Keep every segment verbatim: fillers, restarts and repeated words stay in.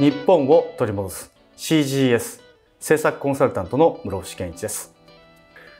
日本を取り戻す シージーエス 政策コンサルタントの室伏健一です、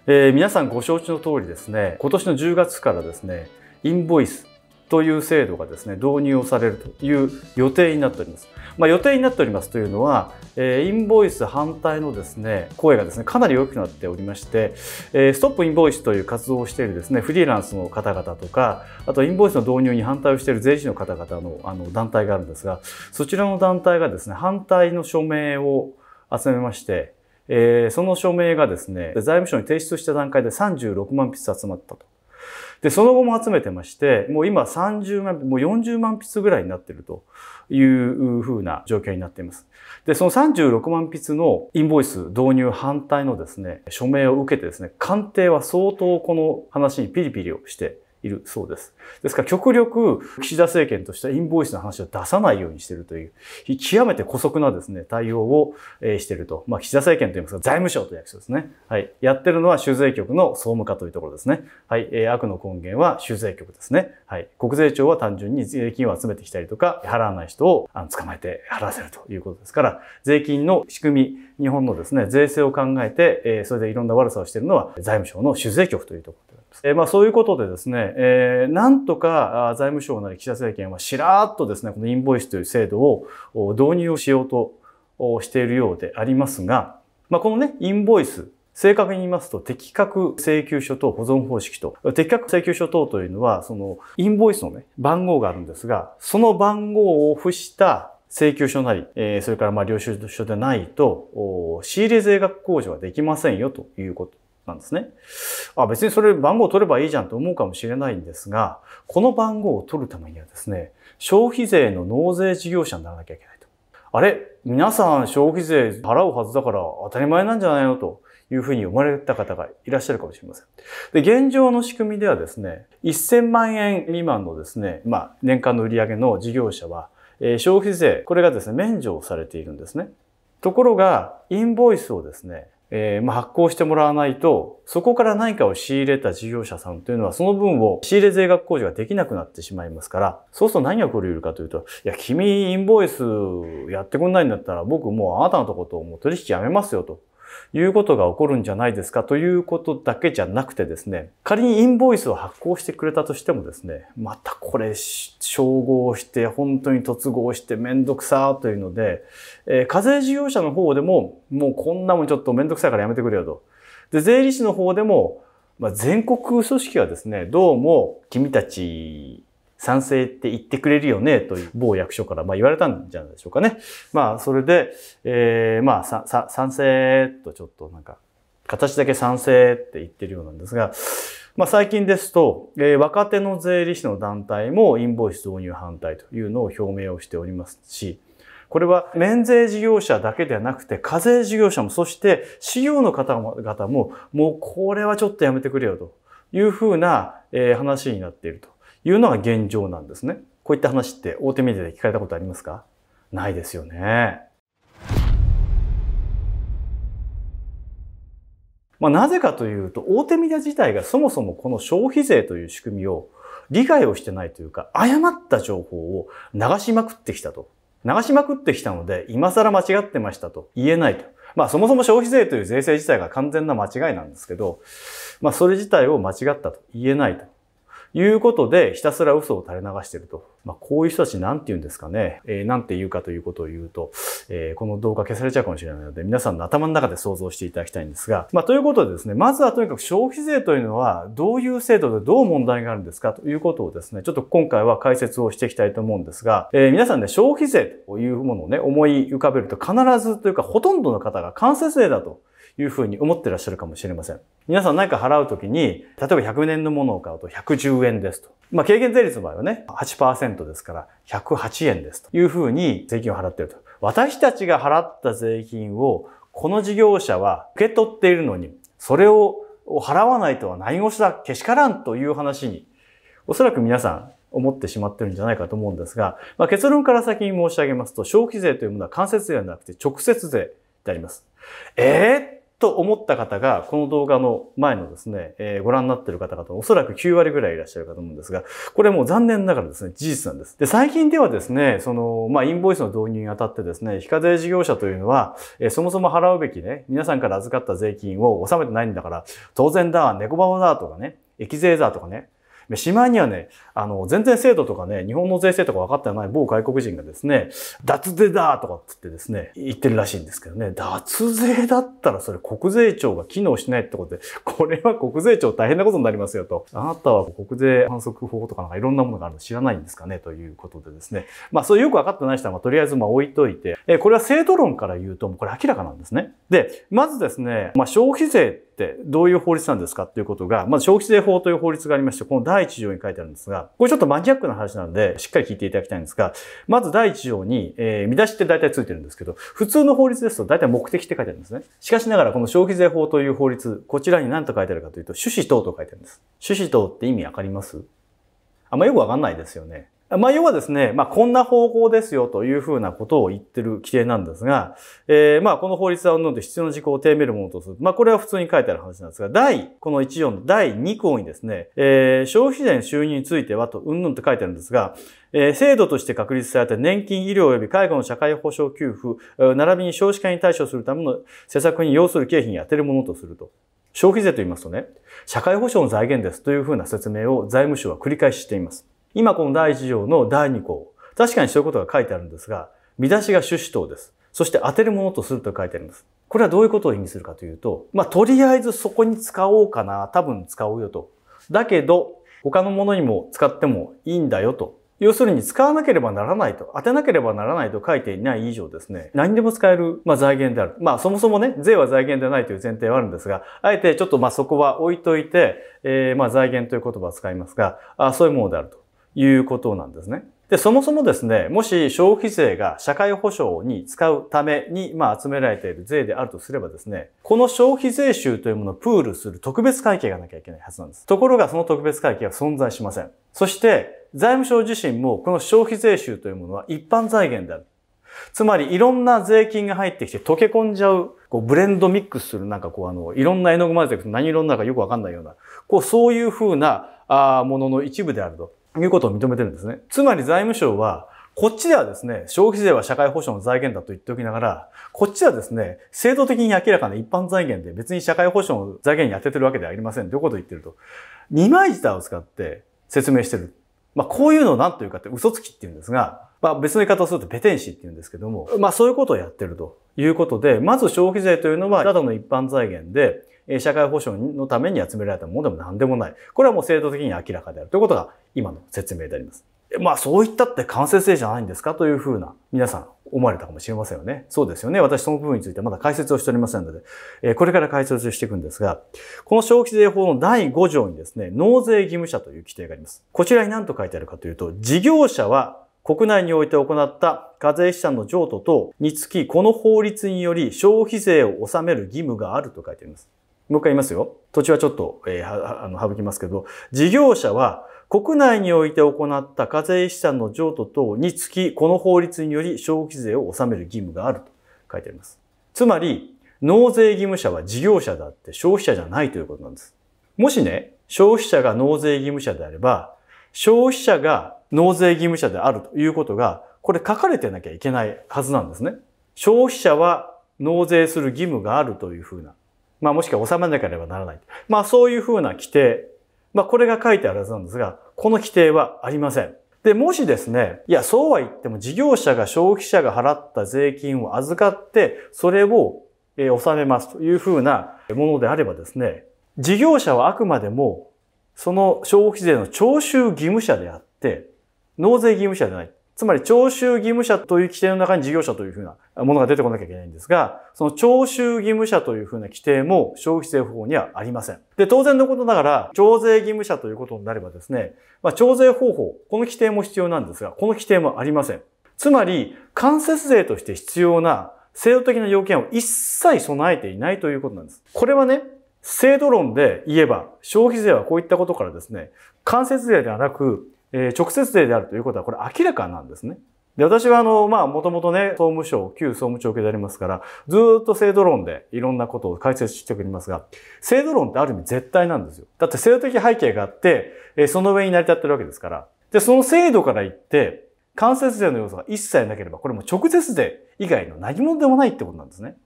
えー、皆さんご承知の通りですね、今年のじゅうがつからですねインボイスという制度がですね導入をされるという予定になっております。まあ、予定になっておりますというのは、えー、インボイス反対のですね声がですねかなり大きくなっておりまして、えー、ストップインボイスという活動をしているですねフリーランスの方々とか、あとインボイスの導入に反対をしている税理士の方々のあの団体があるんですが、そちらの団体がですね反対の署名を集めまして、えー、その署名がですね財務省に提出した段階でさんじゅうろくまんぴつ集まったと。で、その後も集めてまして、もう今さんじゅうまん、もうよんじゅうまんぴつぐらいになっているというふうな状況になっています。で、そのさんじゅうろくまんぴつのインボイス導入反対のですね、署名を受けてですね、官邸は相当この話にピリピリをしているそうです。ですから極力岸田政権としてはインボイスの話を出さないようにしているという、極めて姑息なですね、対応をしていると。まあ、岸田政権といいますか、財務省という役所ですね。はい。やってるのは州税局の総務課というところですね。はい。えー、悪の根源は州税局ですね。はい。国税庁は単純に税金を集めてきたりとか、払わない人を捕まえて払わせるということですから、税金の仕組み、日本のですね、税制を考えて、えー、それでいろんな悪さをしているのは財務省の州税局というところであります。えー、まあ、そういうことでですね、えー、なんとか財務省なり岸田政権はしらーっとですねこのインボイスという制度を導入をしようとしているようでありますが、まあ、このねインボイス正確に言いますと適格請求書等保存方式と、適格請求書等というのはそのインボイスのね番号があるんですが、その番号を付した請求書なり、えー、それからまあ領収書でないと仕入れ税額控除はできませんよということなんですね。あ、別にそれ番号を取ればいいじゃんと思うかもしれないんですが、この番号を取るためにはですね、消費税の納税事業者にならなきゃいけないと。あれ、皆さん消費税払うはずだから当たり前なんじゃないのというふうに思われた方がいらっしゃるかもしれません。で、現状の仕組みではですね、せんまんえん未満のですね、まあ年間の売上の事業者は、えー、消費税、これがですね、免除されているんですね。ところが、インボイスをですね、えー、まあ発行してもらわないと、そこから何かを仕入れた事業者さんというのは、その分を仕入れ税額控除ができなくなってしまいますから、そうすると何が起こり得るかというと、いや、君インボイスやってくんないんだったら、僕もうあなたのとこともう取引やめますよということが起こるんじゃないですかということだけじゃなくてですね、仮にインボイスを発行してくれたとしてもですね、またこれ照合して本当に突合してめんどくさーというので、えー、課税事業者の方でももうこんなもんちょっとめんどくさいからやめてくれよと。で、税理士の方でも、まあ、全国組織はですね、どうも君たち賛成って言ってくれるよねという某役所からまあ言われたんじゃないでしょうかね。まあそれで、えー、まあささ賛成とちょっとなんか形だけ賛成って言ってるようなんですが、まあ最近ですと、えー、若手の税理士の団体もインボイス導入反対というのを表明をしておりますし、これは免税事業者だけではなくて課税事業者もそして事業の方々ももうこれはちょっとやめてくれよというふうな話になっていると。いうのが現状なんですね。こういった話って大手メディアで聞かれたことありますか？ないですよね。まあなぜかというと、大手メディア自体がそもそもこの消費税という仕組みを理解をしてないというか、誤った情報を流しまくってきたと。流しまくってきたので、今更間違ってましたと言えないと。まあそもそも消費税という税制自体が完全な間違いなんですけど、まあそれ自体を間違ったと言えないと。いうことで、ひたすら嘘を垂れ流していると。まあ、こういう人たちなんて言うんですかね。えー、なんて言うかということを言うと、えー、この動画消されちゃうかもしれないので、皆さんの頭の中で想像していただきたいんですが。まあ、ということでですね、まずはとにかく消費税というのは、どういう制度でどう問題があるんですかということをですね、ちょっと今回は解説をしていきたいと思うんですが、えー、皆さんね、消費税というものをね、思い浮かべると必ずというか、ほとんどの方が間接税だと。いうふうに思ってらっしゃるかもしれません。皆さん何か払うときに、例えばひゃくえんのものを買うとひゃくじゅうえんですと。まあ、軽減税率の場合はね、はちパーセント ですからひゃくはちえんですというふうに税金を払っていると。私たちが払った税金をこの事業者は受け取っているのに、それを払わないとは何事だ、けしからんという話に、おそらく皆さん、思ってしまってるんじゃないかと思うんですが、まあ、結論から先に申し上げますと、消費税というものは間接税ではなくて直接税であります。えーと思った方が、この動画の前のですね、えー、ご覧になっている方々、おそらくきゅうわりぐらいいらっしゃるかと思うんですが、これもう残念ながらですね、事実なんです。で、最近ではですね、その、まあ、インボイスの導入にあたってですね、非課税事業者というのは、えー、そもそも払うべきね、皆さんから預かった税金を納めてないんだから、当然だ、ネコババだとかね、益税だとかね、しまいにはね、あの、全然制度とかね、日本の税制とか分かってない某外国人がですね、脱税だとかって言ってですね、言ってるらしいんですけどね、脱税だったらそれ国税庁が機能しないってことで、これは国税庁大変なことになりますよと。あなたは国税反則法とかなんかいろんなものがあるの知らないんですかねということでですね。まあそういうよく分かってない人は、まあとりあえずまあ置いといて、え、これは制度論から言うと、もうこれ明らかなんですね。で、まずですね、まあ消費税どういう法律なんですかっていうことが、まず消費税法という法律がありまして、このだいいちじょうに書いてあるんですが、これちょっとマニアックな話なんで、しっかり聞いていただきたいんですが、まずだいいちじょうに、えー、見出しって大体ついてるんですけど、普通の法律ですと大体目的って書いてあるんですね。しかしながらこの消費税法という法律、こちらに何と書いてあるかというと、趣旨等と書いてあるんです。趣旨等って意味わかります?あんまよくわかんないですよね。まあ、要はですね、まあ、こんな方向ですよというふうなことを言ってる規定なんですが、えー、まあ、この法律はので必要な事項を定めるものとする。まあ、これは普通に書いてある話なんですが、第、このいち条のだいにこうにですね、えー、消費税の収入についてはと、うんぬんと書いてあるんですが、えー、制度として確立された年金、医療及び介護の社会保障給付、並びに少子化に対処するための施策に要する経費に充てるものとすると。消費税と言いますとね、社会保障の財源ですというふうな説明を財務省は繰り返ししています。今このだいいちじょうのだいにこう。確かにそういうことが書いてあるんですが、見出しが趣旨等です。そして当てるものとすると書いてあります。これはどういうことを意味するかというと、まあ、とりあえずそこに使おうかな。多分使おうよと。だけど、他のものにも使ってもいいんだよと。要するに使わなければならないと、当てなければならないと書いていない以上ですね、何でも使える、まあ、財源である。まあそもそもね、税は財源ではないという前提はあるんですが、あえてちょっとまあそこは置いといて、えー、まあ財源という言葉を使いますが、あそういうものであると。いうことなんですね。で、そもそもですね、もし消費税が社会保障に使うために、まあ集められている税であるとすればですね、この消費税収というものをプールする特別会計がなきゃいけないはずなんです。ところがその特別会計は存在しません。そして、財務省自身もこの消費税収というものは一般財源である。つまりいろんな税金が入ってきて溶け込んじゃう、こうブレンドミックスするなんかこうあの、いろんな絵の具混ぜていくと何色になるかよくわかんないような、こうそういう風な、あものの一部であると。いうことを認めてるんですね。つまり財務省は、こっちではですね、消費税は社会保障の財源だと言っておきながら、こっちはですね、制度的に明らかな一般財源で別に社会保障の財源に当ててるわけではありませんということを言ってると。二枚舌を使って説明してる。まあこういうのを何というかって嘘つきって言うんですが、まあ別の言い方をするとペテン師って言うんですけども、まあそういうことをやってるということで、まず消費税というのはただの一般財源で、社会保障のために集められたものでも何でもない。これはもう制度的に明らかであるということが今の説明であります。まあそういったって間接性じゃないんですかというふうな皆さん思われたかもしれませんよね。そうですよね。私その部分についてまだ解説をしておりませんので、これから解説していくんですが、この消費税法のだいごじょうにですね、納税義務者という規定があります。こちらに何と書いてあるかというと、事業者は国内において行った課税資産の譲渡等につき、この法律により消費税を納める義務があると書いてあります。もう一回言いますよ。土地はちょっと、えー、はあの省きますけど、事業者は国内において行った課税資産の譲渡等につき、この法律により消費税を納める義務があると書いてあります。つまり、納税義務者は事業者であって消費者じゃないということなんです。もしね、消費者が納税義務者であれば、消費者が納税義務者であるということが、これ書かれてなきゃいけないはずなんですね。消費者は納税する義務があるというふうな。まあもしくは納めなければならない。まあそういうふうな規定。まあこれが書いてあるはずなんですが、この規定はありません。で、もしですね、いや、そうは言っても事業者が消費者が払った税金を預かって、それを納めますというふうなものであればですね、事業者はあくまでもその消費税の徴収義務者であって、納税義務者でない。つまり、徴収義務者という規定の中に事業者というふうなものが出てこなきゃいけないんですが、その徴収義務者というふうな規定も消費税法にはありません。で、当然のことながら、徴税義務者ということになればですね、まあ、徴税方法、この規定も必要なんですが、この規定もありません。つまり、間接税として必要な制度的な要件を一切備えていないということなんです。これはね、制度論で言えば、消費税はこういったことからですね、間接税ではなく、え、直接税であるということは、これ明らかなんですね。で、私はあの、まあ、もともとね、総務省、旧総務庁系でありますから、ずーっと制度論でいろんなことを解説しておりますが、制度論ってある意味絶対なんですよ。だって制度的背景があって、えー、その上に成り立ってるわけですから。で、その制度から言って、間接税の要素が一切なければ、これも直接税以外の何者でもないってことなんですね。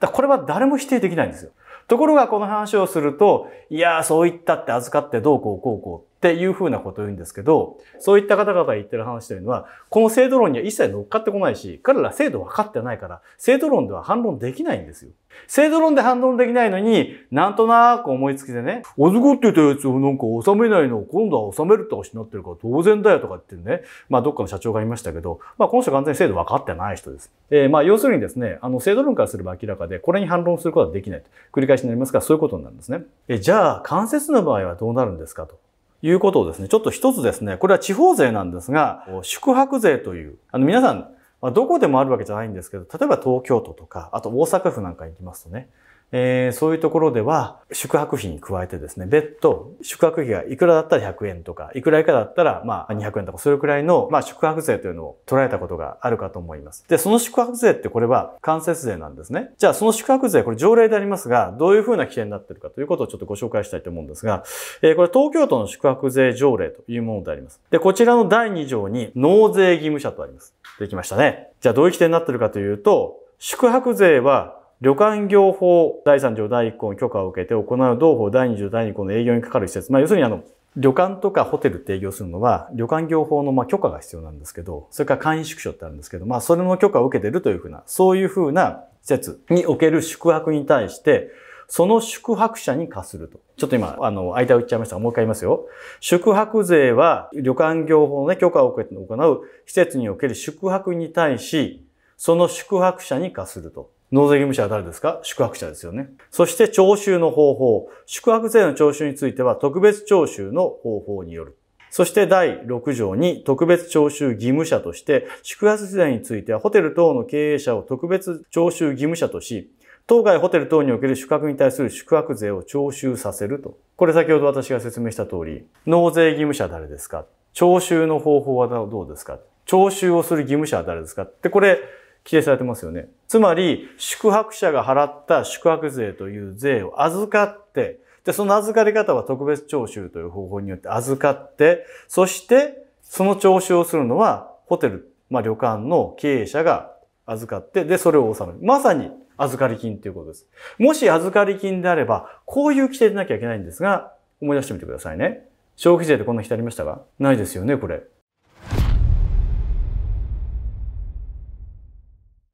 だからこれは誰も否定できないんですよ。ところがこの話をすると、いやーそう言ったって預かってどうこうこうこうっていうふうなことを言うんですけど、そういった方々が言ってる話というのは、この制度論には一切乗っかってこないし、彼ら制度分かってないから、制度論では反論できないんですよ。制度論で反論できないのに、なんとなく思いつきでね、預かってたやつをなんか収めないのを今度は収めるって話になってるから当然だよとかっていうね、まあどっかの社長がいましたけど、まあこの人完全に制度分かってない人です。えー、まあ要するにですね、あの制度論からすれば明らかで、これに反論することはできないと。繰り返しになりますから、そういうことなんですね。えー、じゃあ、間接の場合はどうなるんですかと。いうことをですね、ちょっと一つですね、これは地方税なんですが、宿泊税という、あの皆さん、まあ、どこでもあるわけじゃないんですけど、例えば東京都とか、あと大阪府なんかに行きますとね、えー、そういうところでは宿泊費に加えてですね、別途宿泊費がいくらだったらひゃくえんとか、いくら以下だったらまあにひゃくえんとか、それくらいのまあ宿泊税というのを捉えたことがあるかと思います。で、その宿泊税ってこれは間接税なんですね。じゃあその宿泊税、これ条例でありますが、どういうふうな規定になっているかということをちょっとご紹介したいと思うんですが、えー、これ東京都の宿泊税条例というものであります。で、こちらのだいに条に納税義務者とあります。できましたね。じゃあどういう規定になっているかというと、宿泊税は旅館業法だいさん条だいいっ項に許可を受けて行う同法だいに条だいに項の営業にかかる施設。まあ要するにあの、旅館とかホテルって営業するのは、旅館業法のまあ許可が必要なんですけど、それから簡易宿所ってあるんですけど、まあそれの許可を受けてるというふうな、そういうふうな施設における宿泊に対して、その宿泊者に課すると。ちょっと今、あの、間を言っちゃいましたが、もう一回言いますよ。宿泊税は、旅館業法の、ね、許可を受けて行う施設における宿泊に対し、その宿泊者に課すると。納税義務者は誰ですか？宿泊者ですよね。そして徴収の方法。宿泊税の徴収については特別徴収の方法による。そしてだいろく条に特別徴収義務者として、宿泊税についてはホテル等の経営者を特別徴収義務者とし、当該ホテル等における宿泊に対する宿泊税を徴収させると。これ先ほど私が説明した通り、納税義務者は誰ですか？徴収の方法はどうですか？徴収をする義務者は誰ですか？で、これ、規定されてますよね。つまり、宿泊者が払った宿泊税という税を預かって、で、その預かり方は特別徴収という方法によって預かって、そして、その徴収をするのは、ホテル、まあ旅館の経営者が預かって、で、それを納める。まさに、預かり金ということです。もし預かり金であれば、こういう規定でなきゃいけないんですが、思い出してみてくださいね。消費税でこんな規定ありましたが、ないですよね、これ。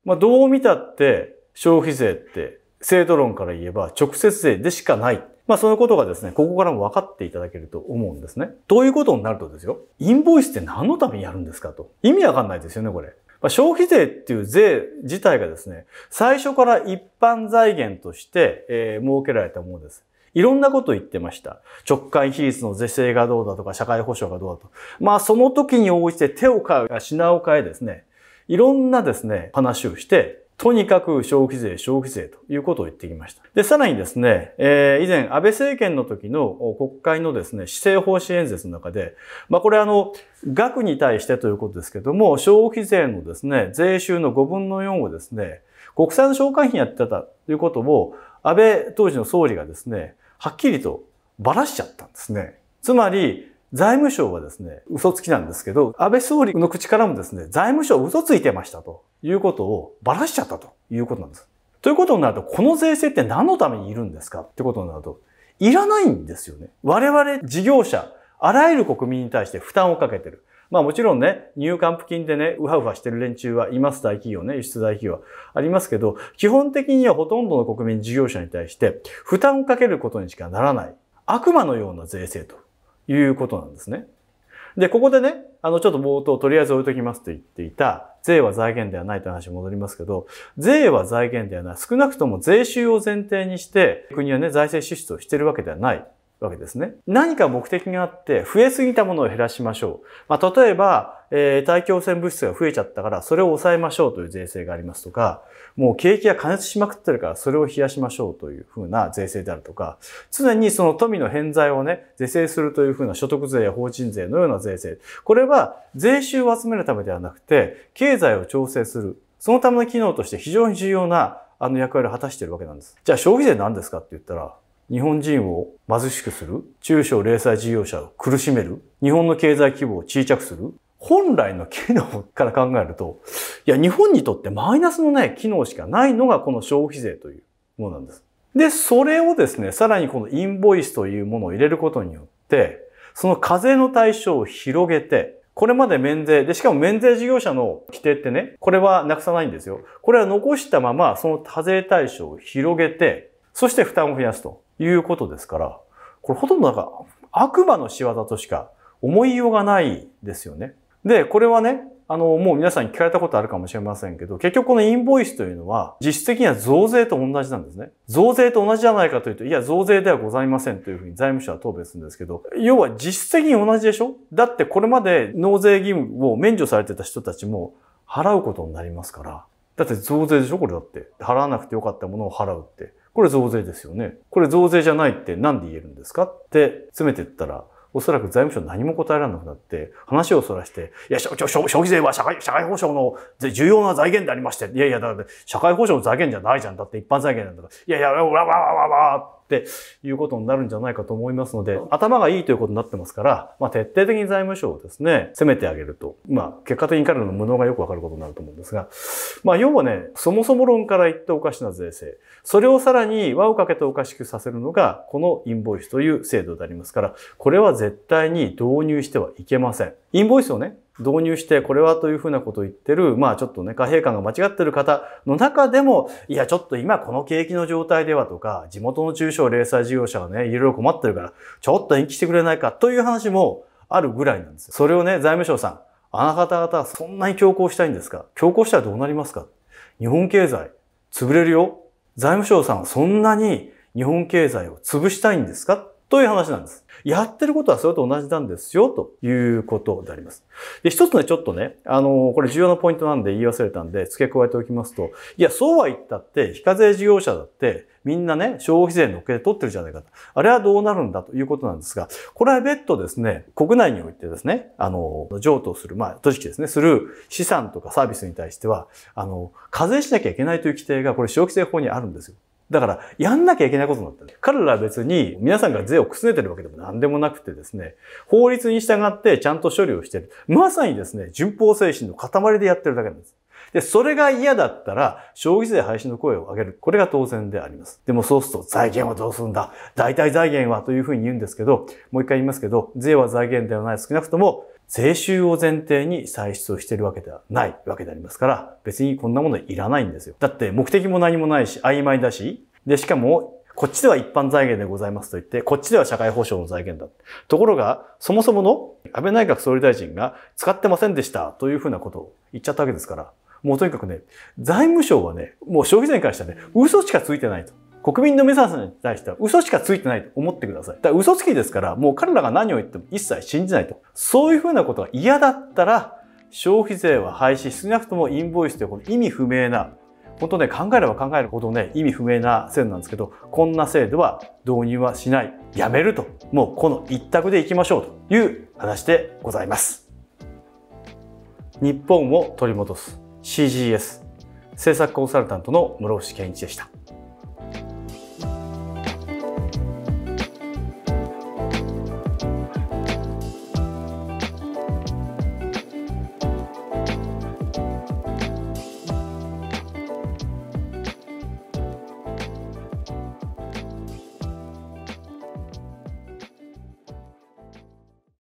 まあどう見たって消費税って制度論から言えば直接税でしかない。まあそのことがですね、ここからも分かっていただけると思うんですね。ということになるとですよ、インボイスって何のためにやるんですかと。意味わかんないですよね、これ。まあ、消費税っていう税自体がですね、最初から一般財源として、えー、設けられたものです。いろんなことを言ってました。直間比率の是正がどうだとか社会保障がどうだと。まあその時に応じて手を変え、品を変えですね、いろんなですね、話をして、とにかく消費税、消費税ということを言ってきました。で、さらにですね、えー、以前安倍政権の時の国会のですね、施政方針演説の中で、まあこれあの、額に対してということですけども、消費税のですね、税収のごぶんのよんをですね、国債の償還費にやってたということを、安倍当時の総理がですね、はっきりとばらしちゃったんですね。つまり、財務省はですね、嘘つきなんですけど、安倍総理の口からもですね、財務省嘘ついてましたということをばらしちゃったということなんです。ということになると、この税制って何のためにいるんですかってことになると、いらないんですよね。我々事業者、あらゆる国民に対して負担をかけてる。まあもちろんね、入還付金でね、うはうはしてる連中はいます、大企業ね、輸出大企業はありますけど、基本的にはほとんどの国民事業者に対して負担をかけることにしかならない。悪魔のような税制と。いうことなんですね。で、ここでね、あの、ちょっと冒頭、とりあえず置いときますと言っていた、税は財源ではないという話に戻りますけど、税は財源ではない。少なくとも税収を前提にして、国はね、財政支出をしているわけではない。わけですね。何か目的があって増えすぎたものを減らしましょう。まあ、例えば、えー、大気汚染物質が増えちゃったからそれを抑えましょうという税制がありますとか、もう景気が過熱しまくってるからそれを冷やしましょうというふうな税制であるとか、常にその富の偏在をね、是正するというふうな所得税や法人税のような税制。これは税収を集めるためではなくて、経済を調整する。そのための機能として非常に重要なあの役割を果たしているわけなんです。じゃあ消費税何ですかって言ったら、日本人を貧しくする、中小零細事業者を苦しめる、日本の経済規模を小さくする、本来の機能から考えると、いや、日本にとってマイナスのね、機能しかないのがこの消費税というものなんです。で、それをですね、さらにこのインボイスというものを入れることによって、その課税の対象を広げて、これまで免税で、しかも免税事業者の規定ってね、これはなくさないんですよ。これは残したまま、その課税対象を広げて、そして負担を増やすということですから、これほとんどなんか悪魔の仕業としか思いようがないですよね。で、これはね、あの、もう皆さんに聞かれたことあるかもしれませんけど、結局このインボイスというのは、実質的には増税と同じなんですね。増税と同じじゃないかというと、いや、増税ではございませんというふうに財務省は答弁するんですけど、要は実質的に同じでしょ？だってこれまで納税義務を免除されてた人たちも払うことになりますから。だって増税でしょ？これだって。払わなくてよかったものを払うって。これ増税ですよね。これ増税じゃないってなんで言えるんですかって詰めていったら、おそらく財務省何も答えられなくなって、話をそらして、いや、消費税は社会、社会保障の重要な財源でありまして、いやいや、だって社会保障の財源じゃないじゃん。だって一般財源なんだから、いやいや、わわわわわっていうことになるんじゃないかと思いますので、頭がいいということになってますから、まあ、徹底的に財務省をですね、責めてあげると、まあ、結果的に彼らの無能がよくわかることになると思うんですが、まあ、要はね、そもそも論から言っておかしな税制、それをさらに輪をかけておかしくさせるのが、このインボイスという制度でありますから、これは絶対絶対に導入してはいけません。インボイスをね、導入してこれはというふうなことを言ってる、まあちょっとね、貨幣感が間違ってる方の中でも、いやちょっと今この景気の状態ではとか、地元の中小零細事業者がね、いろいろ困ってるから、ちょっと延期してくれないかという話もあるぐらいなんですよ。それをね、財務省さん、あなた方はそんなに強行したいんですか？強行したらどうなりますか？日本経済、潰れるよ。財務省さんはそんなに日本経済を潰したいんですか？という話なんです。やってることはそれと同じなんですよ、ということであります。で、一つね、ちょっとね、あの、これ重要なポイントなんで言い忘れたんで付け加えておきますと、いや、そうは言ったって、非課税事業者だって、みんなね、消費税の受け取ってるじゃないかと。あれはどうなるんだということなんですが、これは別途ですね、国内においてですね、あの、譲渡する、まあ、取引ですね、する資産とかサービスに対しては、あの、課税しなきゃいけないという規定が、これ、消費税法にあるんですよ。だから、やんなきゃいけないことになってる。彼らは別に、皆さんが税をくすねてるわけでも何でもなくてですね、法律に従ってちゃんと処理をしてる。まさにですね、順法精神の塊でやってるだけなんです。で、それが嫌だったら、消費税廃止の声を上げる。これが当然であります。でもそうすると、財源はどうするんだ？代替財源はというふうに言うんですけど、もう一回言いますけど、税は財源ではない。少なくとも、税収を前提に歳出をしているわけではないわけでありますから、別にこんなものいらないんですよ。だって目的も何もないし、曖昧だし、で、しかも、こっちでは一般財源でございますと言って、こっちでは社会保障の財源だ。ところが、そもそもの安倍内閣総理大臣が使ってませんでしたというふうなことを言っちゃったわけですから、もうとにかくね、財務省はね、もう消費税に関してはね、嘘しかついてないと。国民の皆さんに対しては嘘しかついてないと思ってください。だから嘘つきですから、もう彼らが何を言っても一切信じないと。そういうふうなことが嫌だったら、消費税は廃止、少なくともインボイスというこの意味不明な、本当ね、考えれば考えるほどね、意味不明な制度なんですけど、こんな制度は導入はしない。やめると。もうこの一択でいきましょうという話でございます。日本を取り戻す シージーエス 政策コンサルタントの室伏健一でした。